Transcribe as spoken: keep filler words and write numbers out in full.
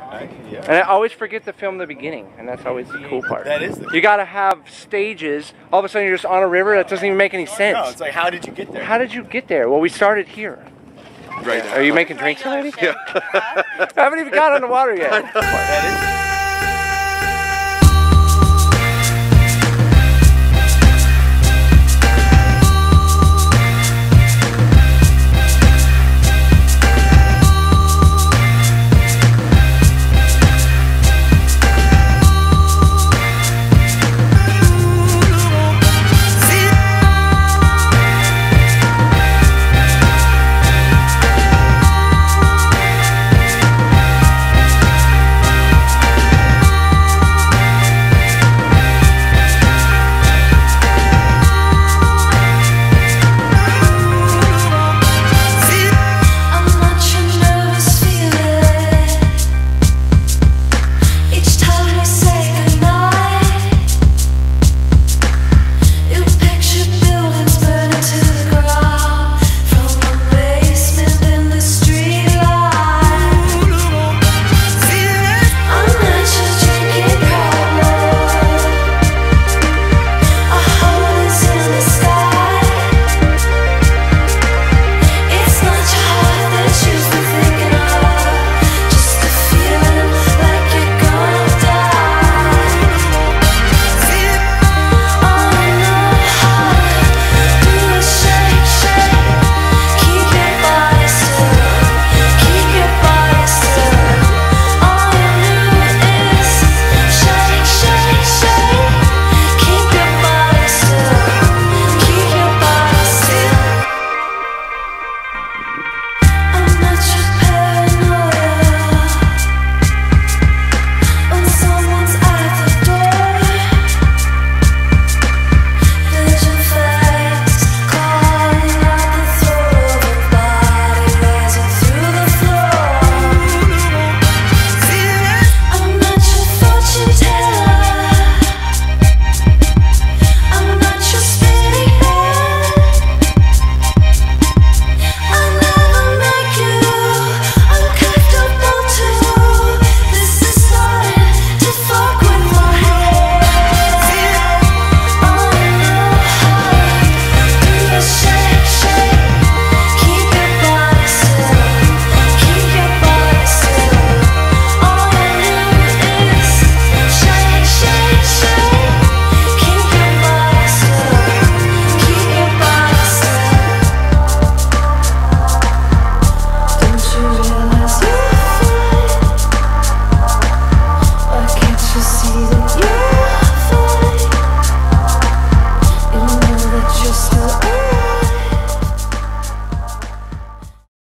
I, yeah. And I always forget to film the beginning, and that's always the cool part. That is the You got to have stages. All of a sudden, you're just on a river. That doesn't even make any sense. No, it's like, how did you get there? How did you get there? Well, we started here. Right. Yeah. Are you making drinks already? Yeah. I haven't even got on the water yet. That is